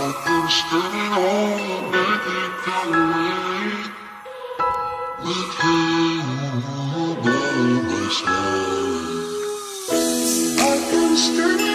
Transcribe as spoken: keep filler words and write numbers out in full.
I can stay